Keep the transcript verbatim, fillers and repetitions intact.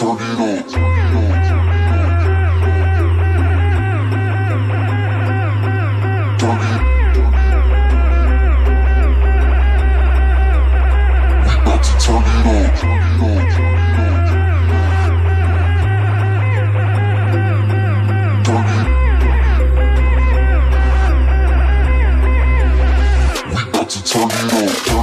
turn it up. Turn it up.